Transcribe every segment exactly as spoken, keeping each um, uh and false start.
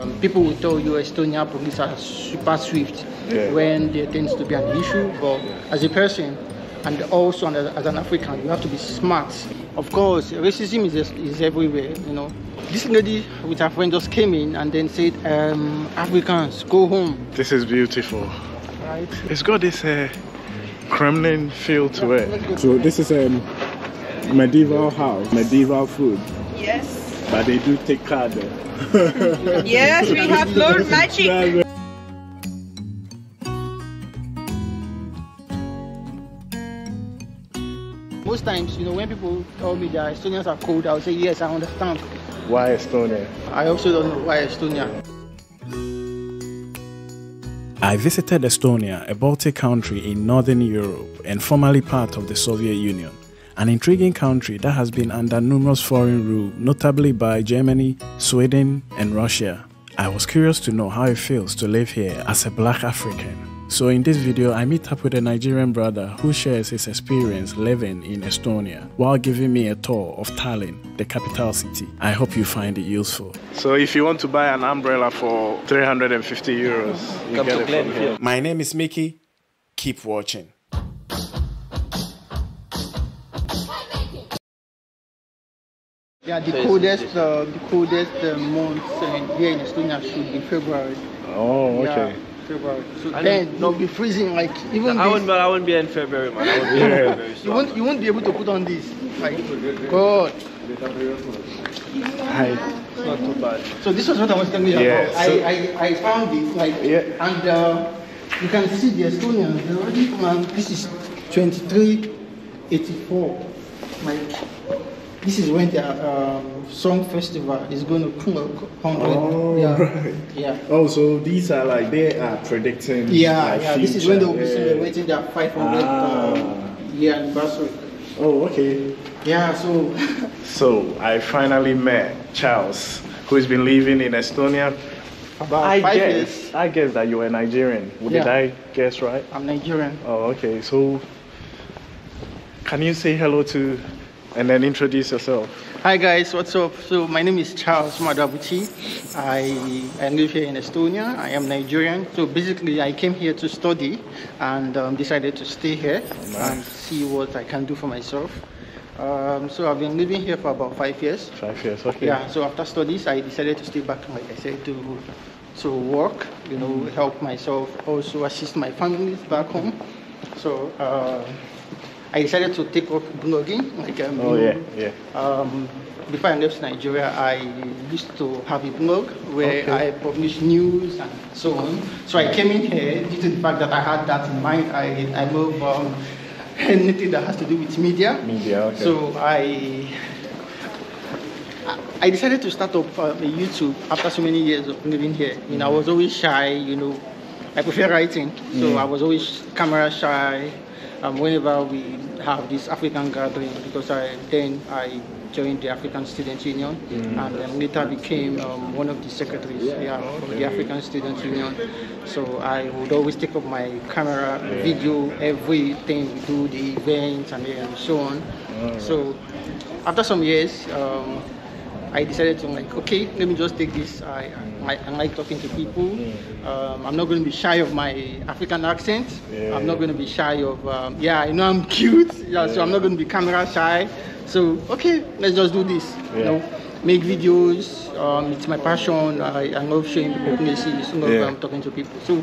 Um, people will tell you Estonia police are super swift yeah. when there tends to be an issue, but yeah. as a person and also as an African, you have to be smart. Of course, racism is, is everywhere, you know. This lady with her friend just came in and then said, um, Africans, go home. This is beautiful. Right. It's got this uh, Kremlin feel to yeah, it. So this is a um, medieval house, medieval food. Yes. But they do take card. Yes, we have Lord Magic. Most times, you know, when people tell me that Estonians are cold, I'll say, yes, I understand. Why Estonia? I also don't know why Estonia. I visited Estonia, a Baltic country in northern Europe and formerly part of the Soviet Union, an intriguing country that has been under numerous foreign rule, notably by Germany, Sweden, and Russia. I was curious to know how it feels to live here as a black African. So in this video, I meet up with a Nigerian brother who shares his experience living in Estonia while giving me a tour of Tallinn, the capital city. I hope you find it useful. So if you want to buy an umbrella for three hundred fifty euros, you Come get it from here. here. My name is Mickey. Keep watching. Yeah, the coldest, uh, the coldest uh, month uh, here in Estonia should be February. Oh, okay. Yeah. February. So I then you'll be freezing, like even. No, I won't. I won't be in February, man. I won't be yeah. in February, so. You won't. You won't be able to put on this. Like God. Hi. It's not too bad. So this was what I was telling you yeah. about. So I, I I found this like yeah. and uh, you can see the Estonians. They already man. This is twenty-three eighty-four. Like this is when the um, song festival is going to come on. Oh, yeah. Right. Yeah. Oh, so these are like, they are predicting. Yeah, like yeah. Future. This is when they'll be celebrating their five hundredth ah. um, year anniversary. Oh, okay. Yeah, so. So, I finally met Charles, who's been living in Estonia about I five guess, years. I guess that you were Nigerian. Did yeah. I guess right? I'm Nigerian. Oh, okay. So, can you say hello to. And then introduce yourself. Hi guys, what's up? So my name is Charles Maduabuchi. I, I live here in Estonia. I am Nigerian. So basically I came here to study and um, decided to stay here nice. and see what I can do for myself. Um, so I've been living here for about five years. Five years, okay. Yeah, so after studies I decided to stay back, like I said, to, to work, you know, mm. help myself, also assist my family back home. So. Uh, I decided to take up blogging. Like, um, oh, yeah, yeah. Um, before I left Nigeria, I used to have a blog where okay. I published news and so on. So I came in here due to the fact that I had that in mind. I, I love um, anything that has to do with media. Media, okay. So I, I decided to start up uh, YouTube after so many years of living here. Mm. You know, I was always shy, you know. I prefer writing, so mm. I was always camera shy. Um, whenever we have this African gathering, because I, then I joined the African Student Union mm. and then later became um, one of the secretaries yeah, okay. of the African Student Union. So I would always take up my camera, yeah. video, everything we do, the events and, and so on. Right. So after some years, um, I decided to like, okay, let me just take this. I, I, I like talking to people. Um, I'm not going to be shy of my African accent. Yeah, I'm not going to be shy of, um, yeah, I know I'm cute. Yeah, yeah. So I'm not going to be camera shy. So, okay, let's just do this. Yeah. You know, make videos. Um, it's my passion. I, I love showing people places. You know, yeah. I'm talking to people. So,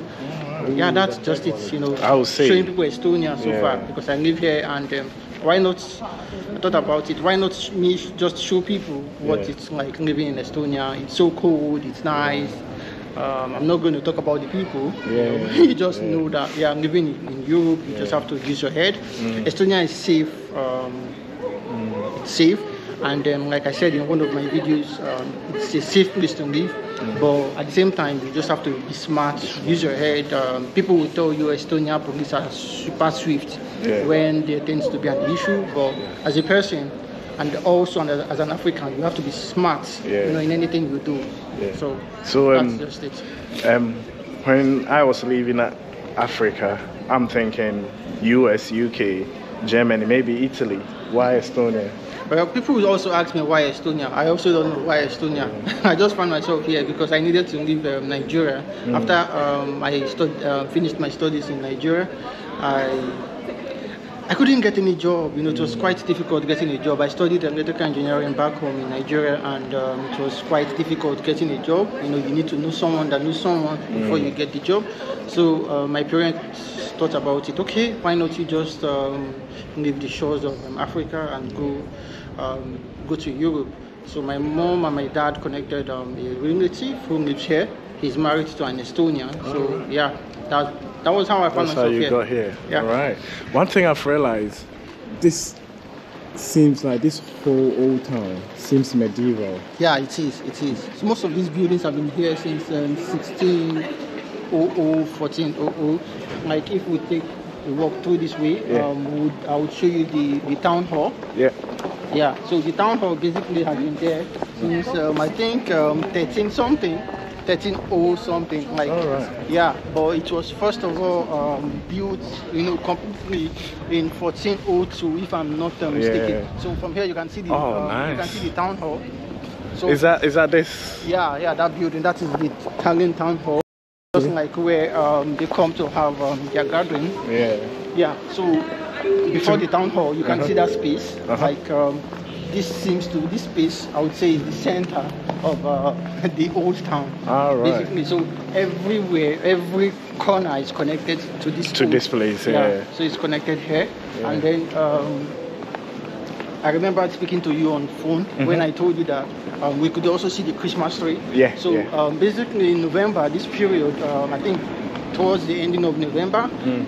yeah, that's just it. You know, I will say. Showing people Estonia so yeah. far because I live here and. Um, Why not, I thought about it, why not me just show people what yeah. it's like living in Estonia. It's so cold, it's nice. Um, I'm not going to talk about the people. Yeah. You just yeah. know that, yeah, I'm living in Europe, you yeah. just have to use your head. Mm. Estonia is safe, um, mm. it's safe. And then, like I said in one of my videos, um, it's a safe place to live. Mm. But at the same time, you just have to be smart, use your head. Um, people will tell you Estonia police are super swift yeah. when there tends to be an issue. But yeah. as a person, and also as an African, you have to be smart yeah. you know, in anything you do. Yeah. So, so um, that's just it. Um, when I was living in Africa, I'm thinking U S, U K, Germany, maybe Italy. Why Estonia? Well, people also ask me why Estonia. I also don't know why Estonia. I just found myself here because I needed to leave um, Nigeria. Mm. After um, I stud uh, finished my studies in Nigeria, I I couldn't get any job. You know, it was quite difficult getting a job. I studied electrical engineering back home in Nigeria, and um, it was quite difficult getting a job. You know, you need to know someone that knows someone before mm. you get the job. So uh, my parents thought about it. Okay, why not you just um, leave the shores of um, Africa and go um, go to Europe? So my mom and my dad connected um, a relative who lives here. He's married to an Estonian. So oh, right. yeah, that. That was how I found myself here. That's how you here. got here. Yeah. All right. One thing I've realized, this seems like this whole old town seems medieval. Yeah, it is. It is. So most of these buildings have been here since um, sixteen hundred, fourteen hundred. Like if we take a walk through this way, yeah. um, we would, I would show you the, the town hall. Yeah. Yeah. So the town hall basically has been there since um, I think um, thirteen something. thirteen oh something, like all right. yeah, but it was first of all um, built, you know, completely in fourteen oh two, if I'm not uh, mistaken. Yeah. So from here you can see the oh, um, nice. you can see the town hall. So is that is that this? Yeah, yeah, that building. That is the Tallinn town hall, just like where um, they come to have um, their gathering. Yeah. Yeah. So before the town hall, you can uh-huh. see that space, uh-huh. like. Um, This seems to, this space, I would say, is the center of uh, the old town. All right. Basically, so everywhere, every corner is connected to this To old, this place, yeah. yeah. So it's connected here. Yeah. And then um, I remember speaking to you on phone mm-hmm. when I told you that um, we could also see the Christmas tree. Yeah. So yeah. Um, basically in November, this period, um, I think towards the ending of November, mm.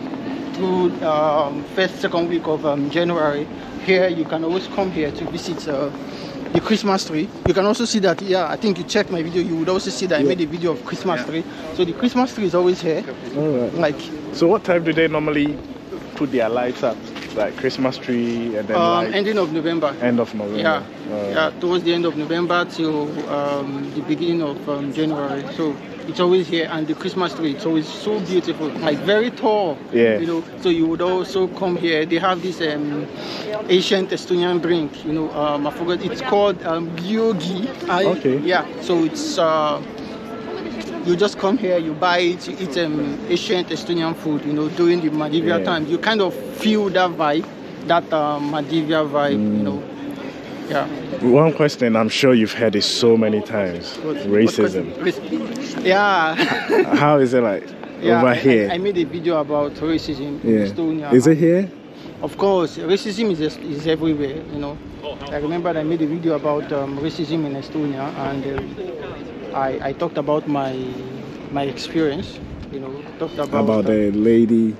through um, first, second week of um, January, here you can always come here to visit uh, the Christmas tree. You can also see that, yeah, I think you checked my video, you would also see that yeah. I made a video of Christmas yeah. tree. So the Christmas tree is always here. All right. Like, so what time do they normally put their lights up? Like Christmas tree and then um, like ending of November. End of November. Yeah, right. yeah, towards the end of November till um, the beginning of um, January. So it's always here, and the Christmas tree, it's always so beautiful, like very tall. Yeah. You know, so you would also come here. They have this um, ancient Estonian drink. You know, um, I forgot. It's called um, biogi. I, okay. Yeah. So it's uh, you just come here, you buy it, you eat um, ancient Estonian food. You know, during the medieval yeah. times, you kind of feel that vibe, that uh, medieval vibe. Mm. You know. Yeah. One question I'm sure you've heard it so many times. What, racism. What yeah. How is it like yeah, over here? I, I made a video about racism yeah. in Estonia. Is it here? Of course, racism is is everywhere. You know, I remember I made a video about um, racism in Estonia, and uh, I I talked about my my experience. You know, talked about about the lady.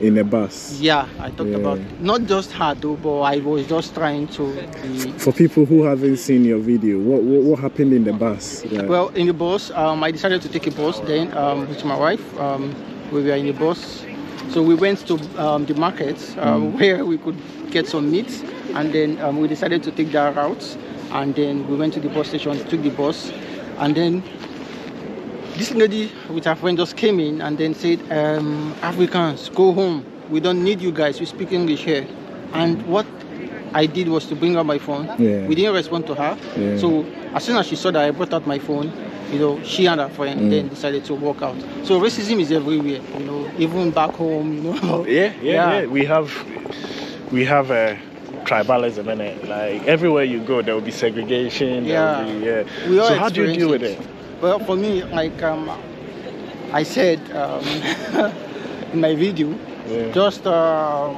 In a bus. Yeah, I talked yeah. about not just her though, but I was just trying to. Be... For people who haven't seen your video, what what, what happened in the bus? Yeah. Well, in the bus, um, I decided to take a bus then um, with my wife. Um, we were in the bus, so we went to um, the market um, mm. where we could get some meat, and then um, we decided to take that route, and then we went to the bus station, took the bus, and then. This lady with her friend just came in and then said, um, Africans, go home. We don't need you guys. We speak English here. And what I did was to bring out my phone. Yeah. We didn't respond to her. Yeah. So as soon as she saw that I brought out my phone, you know, she and her friend mm. then decided to walk out. So racism is everywhere, you know, even back home, you know. Yeah, yeah, yeah. yeah. We have, we have a... tribalism in it. Like everywhere you go, there will be segregation. Yeah. There will be, yeah. We all so how do you deal with it? Well, for me, like um, I said um, in my video, yeah. just uh,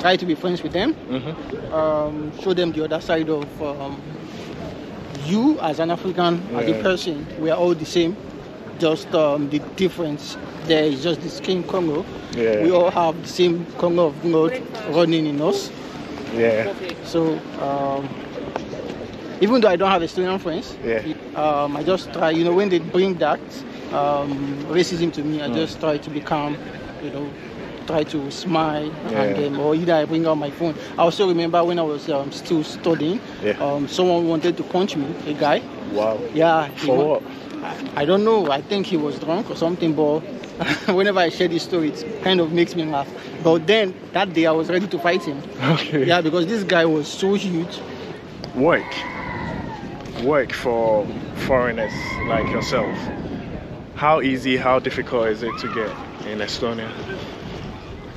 try to be friends with them, mm-hmm. um, show them the other side of um, you as an African, yeah. as a person. We are all the same, just um, the difference there is just the skin color. Yeah. We all have the same color of blood running in us. Yeah. So. Um, Even though I don't have Estonian friends, yeah. um, I just try, you know, when they bring that um, racism to me, I mm. just try to be calm, you know, try to smile, yeah. and then, or either I bring out my phone. I also remember when I was um, still studying, yeah. um, someone wanted to punch me, a guy. Wow. Yeah. For what? I, I don't know. I think he was drunk or something, but whenever I share this story, it kind of makes me laugh. But then, that day, I was ready to fight him. Okay. Yeah, because this guy was so huge. work work for foreigners like yourself? How easy, how difficult is it to get in Estonia?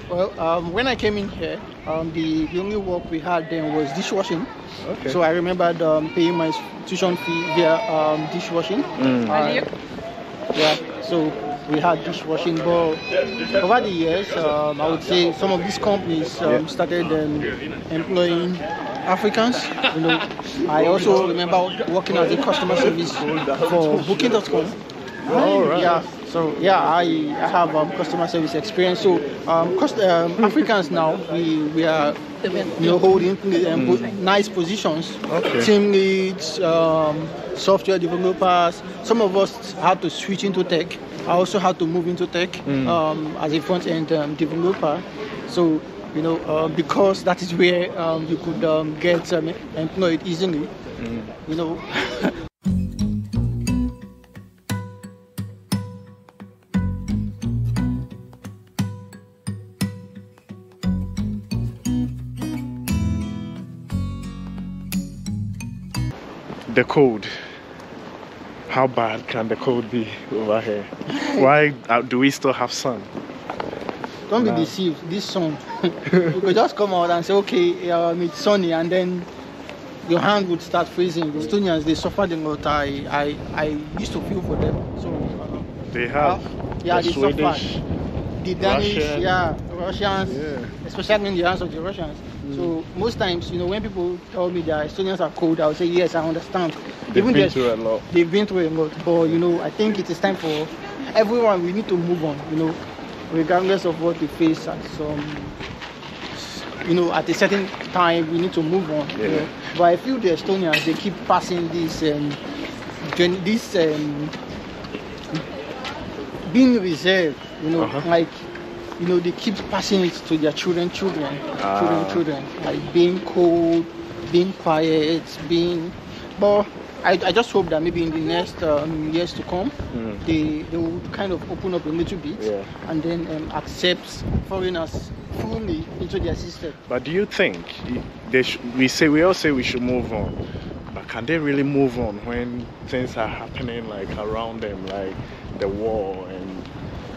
Well, um, when I came in here, um, the, the only work we had then was dishwashing. Okay. So I remembered um, paying my tuition fee via um, dishwashing. Mm. Uh, yeah, so we had dishwashing, but over the years, um, I would say some of these companies um, yeah. started um, employing Africans. You know, I also remember working as a customer service for Booking dot com. Oh, right. Yeah, so yeah, I, I have um, customer service experience. So um, cost, um, Africans now, we, we are you know, holding um, mm. nice positions. Okay. Team leads, um, software developers. Some of us had to switch into tech. I also had to move into tech mm. um, as a front-end um, developer. So, you know, uh, because that is where um, you could um, get um, employed easily, mm. you know. The cold. How bad can the cold be over here? Why do we still have sun? Don't be nah. deceived. This sun, you could just come out and say, okay, um, it's sunny, and then your hand would start freezing. The Estonians, they suffered a lot. I, I, I used to feel for them. So uh, they have. Uh, yeah, the they Swedish, suffered. The Danish, Russian. yeah, Russians, yeah. especially in the hands of the Russians. So most times, you know, when people tell me that Estonians are cold, I'll say, yes, I understand. They've Even been just, through a lot. They've been through a lot. But, you know, I think it is time for everyone, we need to move on, you know, regardless of what we face at some, you know, at a certain time, we need to move on. Yeah. You know? But I feel the Estonians, they keep passing this, um, this um, being reserved, you know, uh-huh. like, you know, they keep passing it to their children, children, ah. children, children. Like being cold, being quiet, being... But I, I just hope that maybe in the next um, years to come, mm. they, they will kind of open up a little bit yeah. and then um, accept foreigners fully into their system. But do you think, they sh we, say, we all say we should move on, but can they really move on when things are happening like around them, like the war and...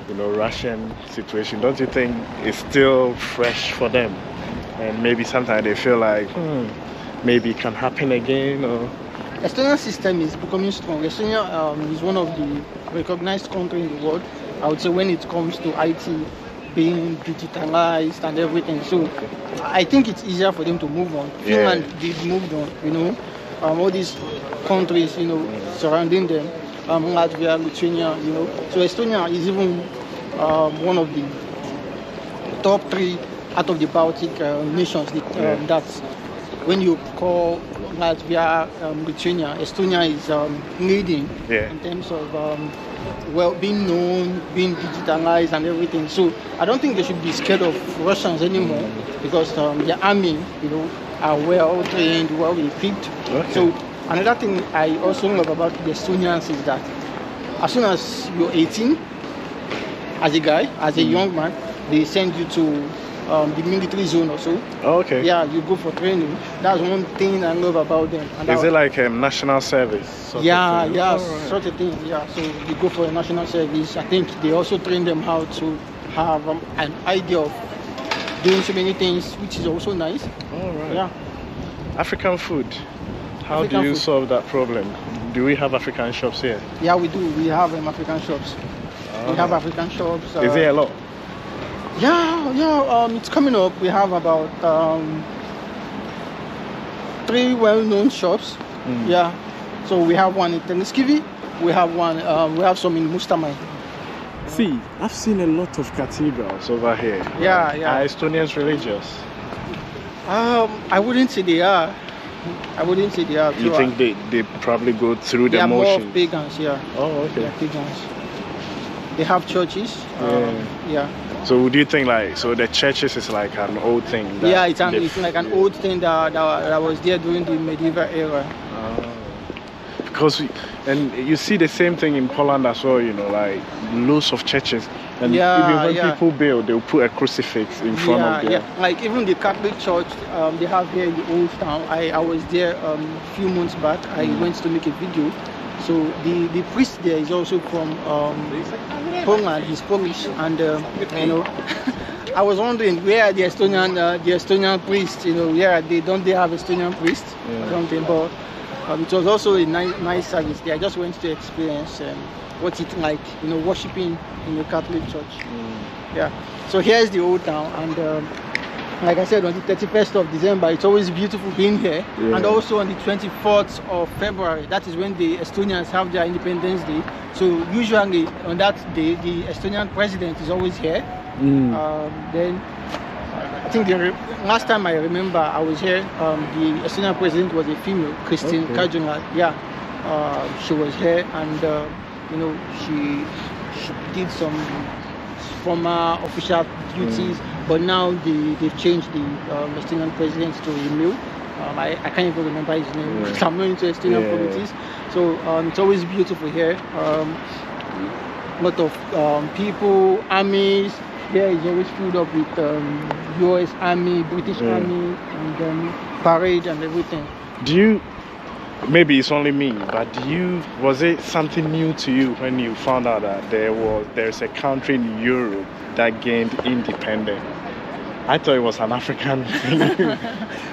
you know, Russian situation? Don't you think it's still fresh for them? And maybe sometimes they feel like, hmm, maybe it can happen again, or... Estonian system is becoming strong. Estonia um, is one of the recognized countries in the world, I would say, when it comes to I T being digitalized and everything. So, okay. I think it's easier for them to move on. Yeah. Finland did move on, you know. Um, all these countries, you know, yeah. surrounding them. Um, Latvia, Lithuania, you know. So Estonia is even um, one of the top three out of the Baltic uh, nations that, um, that when you call Latvia, um, Lithuania, Estonia is um, leading yeah. in terms of um, well, being known, being digitalized and everything. So I don't think they should be scared of Russians anymore because um, their army, you know, are well trained, well equipped. Okay. So, another thing I also love about the Estonians is that as soon as you're eighteen, as a guy, as a mm. young man, they send you to um, the military zone or so. Oh, okay. Yeah, you go for training. That's one thing I love about them. And is it like um, national service? Yeah, yeah, oh, right. sort of thing. Yeah, so you go for a national service. I think they also train them how to have um, an idea of doing so many things, which is also nice. All right. Yeah. African food. How African do you food. solve that problem? Do we have African shops here? Yeah, we do. We have um, African shops. Oh. We have African shops. Uh, Is there a lot? Yeah, yeah. Um, it's coming up. We have about um, three well-known shops. Mm. Yeah. So we have one in Tenskivi. We have one. Um, we have some in Mustamäe. See, I've seen a lot of cathedrals over here. Yeah, yeah. Are Estonians religious? Um, I wouldn't say they are. I wouldn't say they are. You think they, they probably go through the motions? They are more pagans, yeah. Oh, okay. They are pagans. They have churches. Yeah. Um, yeah. So do you think like, so the churches is like an old thing? That yeah, it's, an, it's like an old thing that, that, that was there during the medieval era. Uh, because we, and you see the same thing in Poland as well, you know, like loads of churches, and yeah, even when yeah. people build, they'll put a crucifix in front yeah, of them. Yeah, like even the Catholic Church um, they have here in the old town. I, I was there um, a few months back. I mm. went to make a video. So the, the priest there is also from um, Poland. He's Polish, and uh, you know, I was wondering where are the Estonian uh, the Estonian priests. You know, yeah, they don't they have Estonian priests yeah. or something. But um, it was also a nice nice service there. I just went to experience um, what it's like, you know, worshiping in the Catholic Church. Mm. Yeah. So here's the old town, and um, like I said, on the thirty-first of December, it's always beautiful being here. Yeah. And also on the twenty-fourth of February, that is when the Estonians have their Independence Day. So usually on that day, the Estonian president is always here. Mm. Um, then I think the last time I remember I was here, um, the Estonian president was a female, Christine Kajunga. Okay. Yeah, uh, she was here, and uh, you know, she, she did some former official duties. Mm. But now they, they've changed the um, Estonian president to Emil. Um, I, I can't even remember his name because yeah. I'm not into Estonian yeah. politics. So um, it's always beautiful here. A um, lot of um, people, armies. Here is always filled up with um, U S Army, British yeah. Army, and um, parade and everything. Do you, maybe it's only me, but do you, was it something new to you when you found out that there was there's a country in Europe that gained independence? I thought it was an African thing. was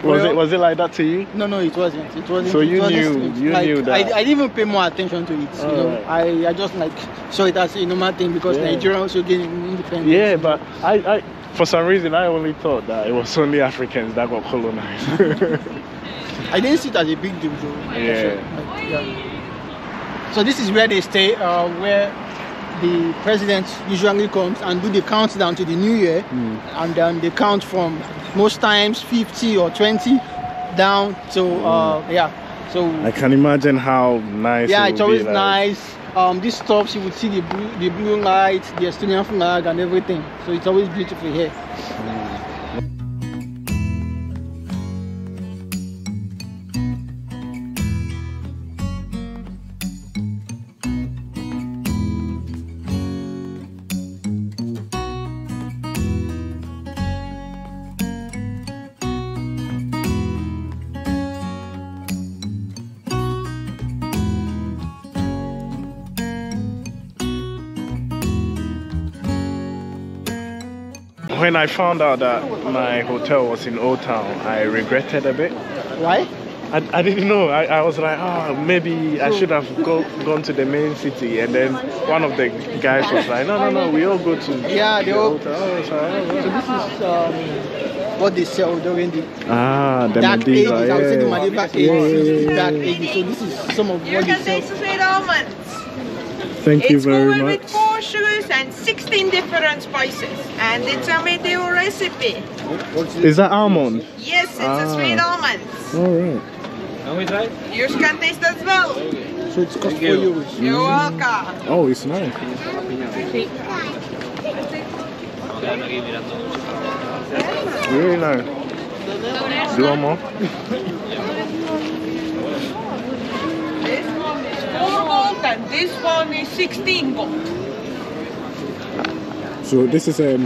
well, it was it like that to you? No, no, it wasn't. It wasn't. So you wasn't, knew, it, you like, knew that. I, I didn't even pay more attention to it. Oh, you know, right. I, I just like saw it as a normal thing because yeah. Nigeria also gained independence. Yeah, but I, I, for some reason, I only thought that it was only Africans that got colonized. I didn't see it as a big deal, though. Yeah. Like, yeah. So this is where they stay, uh, where the president usually comes and do the countdown to the new year, mm. and then they count from most times fifty or twenty down to uh, mm. yeah. So I can imagine how nice. Yeah, it it's always be, like... nice. Um, these stops you would see the blue, the blue light, the Estonian flag, and everything. So it's always beautiful here. Mm. When I found out that my hotel was in Old Town, I regretted a bit. Why? I, I didn't know. I, I was like, oh, maybe I should have go, gone to the main city. And then one of the guys was like, no, no, no, we all go to yeah, the Old Town. Oh, so this is um, what they sell during the ah, the dark ages. I would say the medieval ages, the dark ages. So this is some of what they sell. Thank you very much. It's covered with four sugars and sixteen different spices, and it's a medieval recipe. Is that almond? Yes, it's ah. a sweet almond. All right. Can we try? You can taste as well. So it's cooked for you. You're welcome. Oh, it's nice. Really nice. Do one more. And this one is sixteen gold. So this is a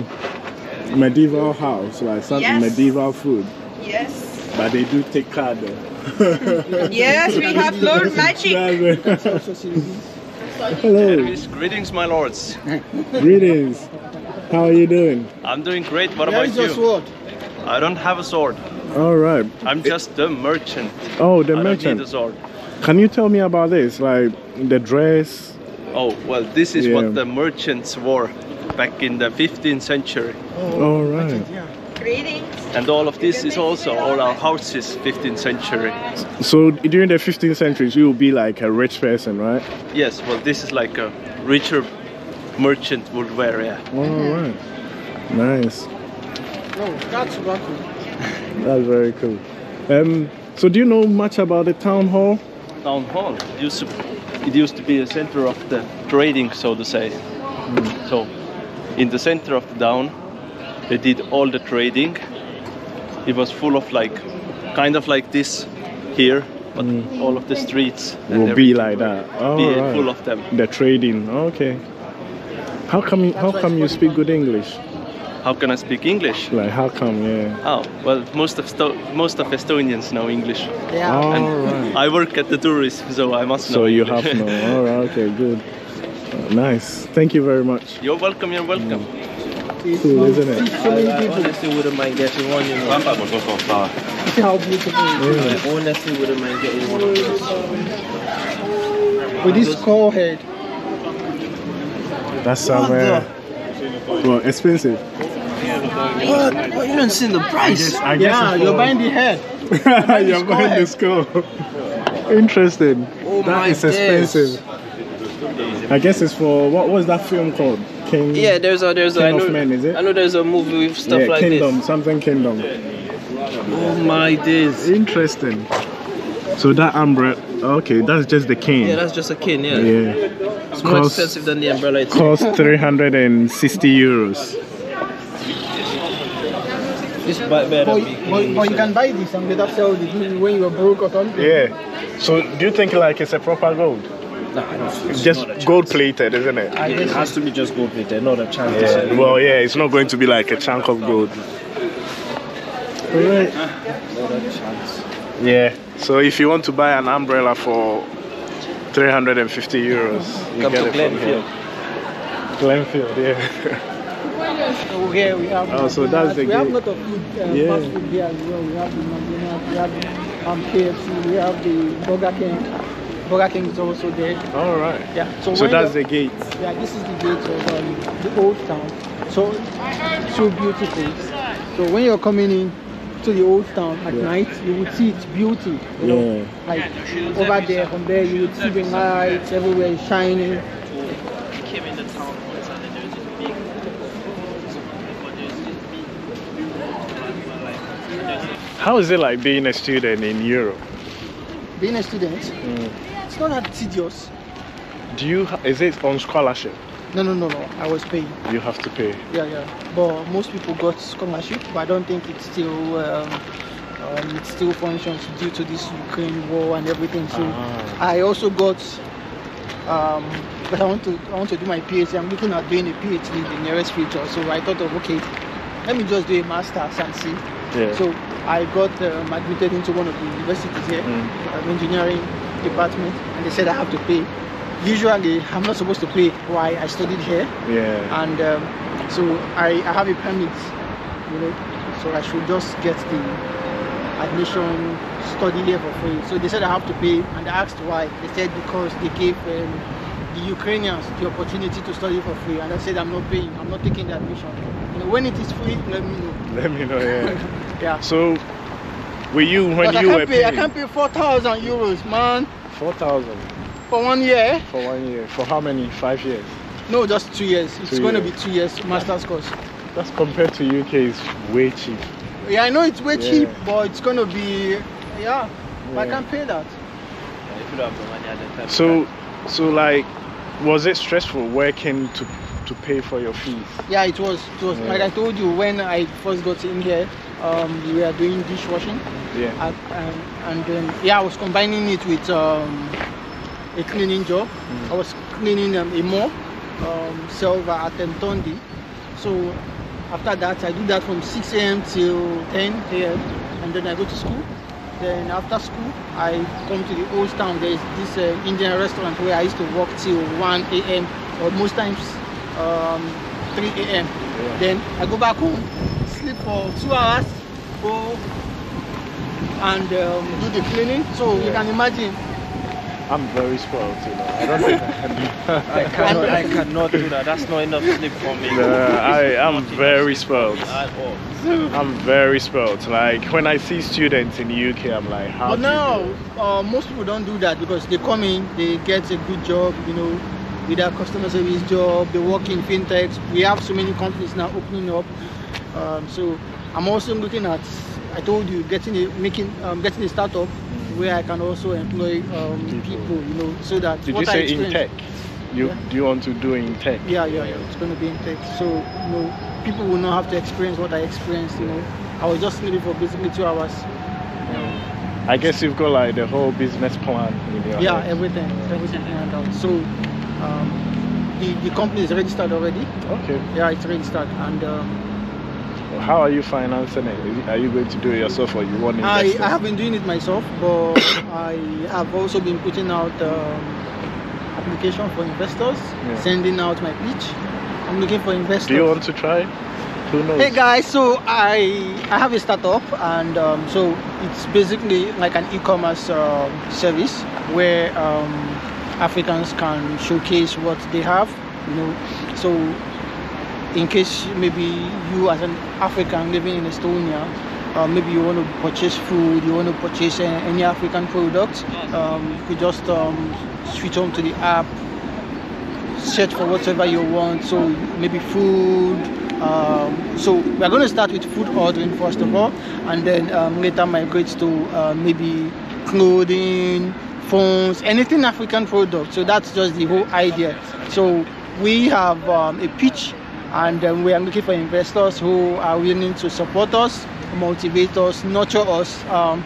medieval house, like some yes. medieval food. Yes. But they do take card. Yes, we have Lord Magic. Hello. Greetings, my lords. Greetings. How are you doing? I'm doing great. What Where about is your you? Sword? I don't have a sword. All right. I'm just the merchant. Oh, the I merchant. I don't need a sword. Can you tell me about this, like the dress? Oh, well, this is yeah. what the merchants wore back in the fifteenth century. Oh, all right. Greetings. And all of this is also all our houses, fifteenth century. So during the fifteenth century, you will be like a rich person, right? Yes, well, this is like a richer merchant would wear, yeah. All right. Nice. Oh, that's welcome. That's very cool. Um, so do you know much about the town hall? Town hall. It used, to, it used to be a center of the trading, so to say. Mm. So, in the center of the town, they did all the trading. It was full of like, kind of like this here, but mm. all of the streets will be like that. Oh, be right. Full of them. They're trading. Okay. How come? You, how come you speak good English? How can I speak English? Like how come? Yeah. Oh well, most of Sto most of Estonians know English. Yeah. Oh, and right. I work at the tourism, so I must know. So you English. have know. All right. Okay. Good. Oh, nice. Thank you very much. You're welcome. You're welcome. Mm. Cool, isn't it? So many people. I honestly wouldn't mind getting one, you know. See how beautiful it is. I honestly wouldn't mind getting one of those. With this skull head. That's somewhere. Well, expensive. But, but you don't see the price. I guess, I guess yeah, you're buying the head. You're buying, you're the, skull buying the skull. Interesting. Oh that my is expensive. Days. I guess it's for what was that film called? King, yeah, there's a there's King a I know, of Men, is it? I know there's a movie with stuff yeah, like Kingdom, this. Something Kingdom. Oh my days! Interesting. So that umbrella, okay, that's just the cane. Yeah, that's just a cane. Yeah. Yeah. It's cost, more expensive than the umbrella. It costs three hundred and sixty euros. This but, but you can buy this and later sell it when you are broke or something. Yeah. So do you think like it's a proper gold? Nah, it's just gold plated, isn't it? Yeah, it has to be just gold plated, not a chunk. Yeah. Well, yeah, it's not going to be like a chunk of gold. Alright. Yeah. So if you want to buy an umbrella for three hundred and fifty euros, you Come get to it Glenfield. From here. Glenfield, yeah. Okay, we have. Oh, so that's the. We have a lot of food. Uh, yeah. Fast food here as well. We have the Mambenas, we have um, K F C, we have the Burger King. Burger King is also there. All right. Yeah. So, so that's the, the gate. Yeah, this is the gate of um, the old town. So, so beautiful. So when you're coming in to the old town at yeah. night, you would see its beauty. You know, yeah. like over there, from there you would see the lights everywhere shining. How is it like being a student in Europe? Being a student. Mm. It's not that tedious. Do you, is it on scholarship? No, no, no, no. I was paying. You have to pay? Yeah, yeah. But most people got scholarship, but I don't think it's still, um, um, it still functions due to this Ukraine war and everything. So ah. I also got, um, but I want to, I want to do my PhD. I'm looking at doing a PhD in the nearest future. So I thought of, okay, let me just do a master's and see. Yeah. So I got um, admitted into one of the universities here, mm. um, engineering department, and they said I have to pay. Usually, I'm not supposed to pay. Why? I studied here, yeah. and um, so I, I have a permit, you know. So I should just get the admission, study here for free. So they said I have to pay, and I asked why. They said because they gave um, the Ukrainians the opportunity to study for free, and I said I'm not paying. I'm not taking the admission. When it is free, let me know. Let me know, yeah. yeah. So, were you when but you I were pay, paying? I can't pay four thousand euros, man. Four thousand. For one year. For one year. For how many? Five years. No, just two years. Two it's years. going to be two years master's course. That's compared to U K is way cheap. Yeah, I know it's way yeah. cheap, but it's going to be yeah. yeah. I can't pay that. So, so like, was it stressful working to? To pay for your fees? Yeah, it was. It was yeah. Like I told you, when I first got in here, um, we were doing dishwashing. Yeah. At, um, and then yeah, I was combining it with um, a cleaning job. Mm. I was cleaning um, a mall, um, silver at Tentondi. So after that, I do that from six A M till ten A M and then I go to school. Then after school, I come to the old town. There is this uh, Indian restaurant where I used to work till one A M or most times. Um, three A M Yeah. Then I go back home, sleep for two hours, go and um, do the cleaning. So yeah. you can imagine. I'm very spoiled, you know. I don't think I can do that. I cannot, I cannot do that. That's not enough sleep for me. No, I am very spoiled. I'm very spoiled. Like when I see students in the U K, I'm like, how? But now uh, most people don't do that because they come in, they get a good job, you know. With our customer service job, they work in fintechs. We have so many companies now opening up. Um, so I'm also looking at, I told you, getting a making, um, getting a startup where I can also employ um, people. people, you know, so that. Did what you I say in tech? You yeah. do you want to do in tech? Yeah, yeah, yeah. It's going to be in tech. So you know, people will not have to experience what I experienced. You know, I was just sleeping for basically two hours. You know. I guess you've got like the whole business plan in your yeah, head. everything, everything planned out. So um, the the company is registered already. Okay. Yeah, it's registered, and. Um, How are you financing it? Are you going to do it yourself, or you want to invest it? I have been doing it myself, but I have also been putting out um, application for investors, yeah. sending out my pitch. I'm looking for investors. Do you want to try? Who knows? Hey guys, so I I have a startup, and um, so it's basically like an e-commerce uh, service where um, Africans can showcase what they have. You know, so. In case maybe you as an African living in Estonia, uh, maybe you want to purchase food, you want to purchase any African product, um, you could just um, switch on to the app, search for whatever you want. So maybe food. Um, so we're going to start with food ordering first of all, and then um, later migrate to uh, maybe clothing, phones, anything African product. So that's just the whole idea. So we have um, a pitch. And um, we are looking for investors who are willing to support us, motivate us, nurture us. Um,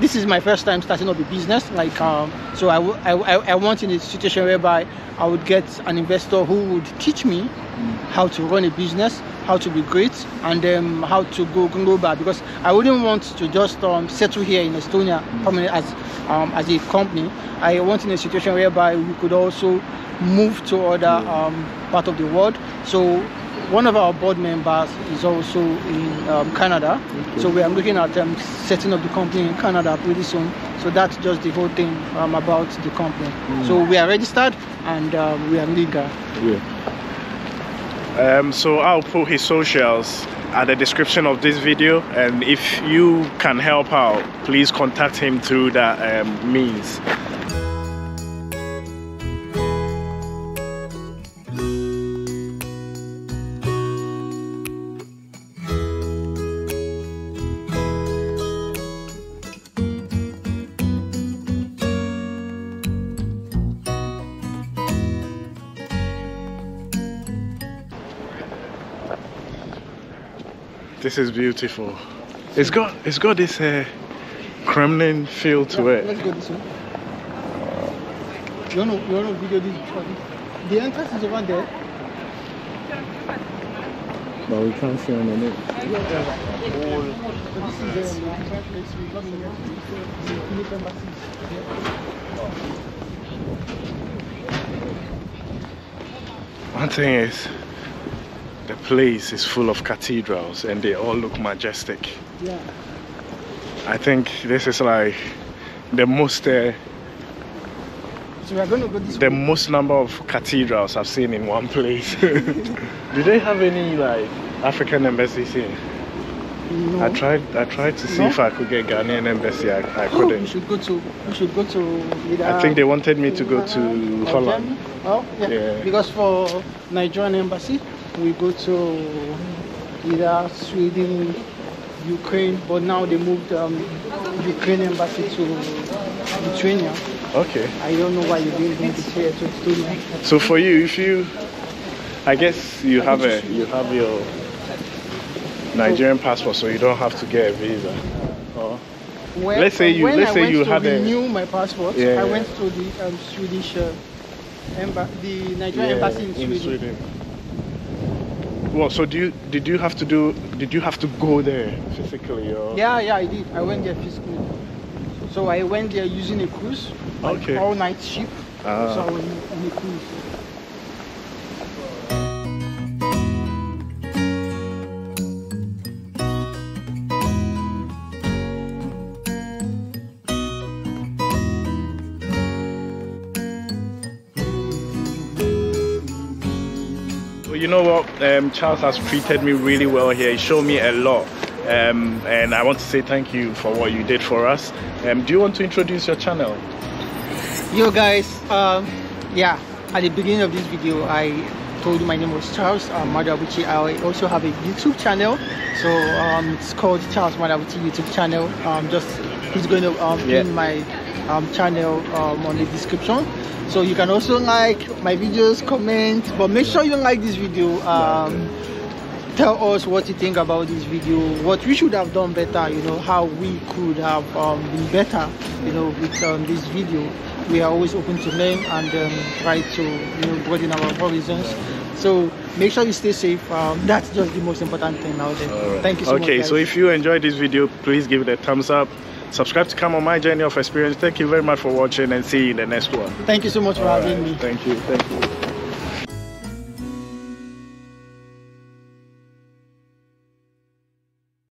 this is my first time starting up a business. Like, um, so I, w- I, w- I want in a situation whereby I would get an investor who would teach me how to run a business, how to be great, and um, how to go global. Because I wouldn't want to just um, settle here in Estonia as um, as a company. I want in a situation whereby we could also move to other um, part of the world. So. One of our board members is also in um, Canada, okay. So we are looking at um, setting up the company in Canada pretty soon. So that's just the whole thing um, about the company. Mm. So we are registered and um, we are legal. Yeah. Um, so I'll put his socials at the description of this video, and if you can help out, please contact him through that um, means. This is beautiful. It's got it's got this uh, Kremlin feel to yeah, it. Let's go this way. You wanna you wanna video this? The entrance is over there. But we can't see on the net. One thing is. The place is full of cathedrals and they all look majestic. Yeah. I think this is like the most uh, so we're gonna go this the way. most number of cathedrals I've seen in one place. Do they have any like African embassies here? No. I tried I tried to see no? if I could get Ghanaian embassy. I, I oh, couldn't. We should go to we should go to either, I think they wanted me to go to uh, Holland. Oh yeah. yeah. Because for Nigerian embassy we go to either Sweden, Ukraine, but now they moved um, Ukraine embassy to Lithuania. Okay. I don't know why you didn't bring it here to Estonia. So for you, if you, I guess you I have a, you have your Nigerian passport, so you don't have to get a visa. Or when, let's say you, when let's I say went you to had renew a, my passport. Yeah, I yeah. went to the um, Swedish, uh, emba- the Nigerian yeah, embassy in Sweden. In Sweden. Well, so do you did you have to do did you have to go there physically or? Yeah, yeah, I did. I went there physically. So I went there using a cruise, like okay. all night ship. Ah. So I was on a cruise. You know what, um, Charles has treated me really well here. He showed me a lot, um, and I want to say thank you for what you did for us. Um, do you want to introduce your channel? Yo guys, um, yeah, at the beginning of this video I told you my name was Charles uh, Maduabuchi. I also have a YouTube channel, so um, it's called Charles Maduabuchi YouTube channel. Um, just he's going to um, yeah. in my um, channel um, on the description. So you can also like my videos, comment, but make sure you like this video. Um, tell us what you think about this video, what we should have done better, you know, how we could have um, been better, you know, with um, this video. We are always open to learn and um, try to, you know, broaden our horizons. So make sure you stay safe. Um, that's just the most important thing now. Right. Thank you so okay, much. Okay, so if you enjoyed this video, please give it a thumbs up. Subscribe to come on my journey of experience. Thank you very much for watching, and see you in the next one. Thank you so much All for right. having me. Thank you. Thank you.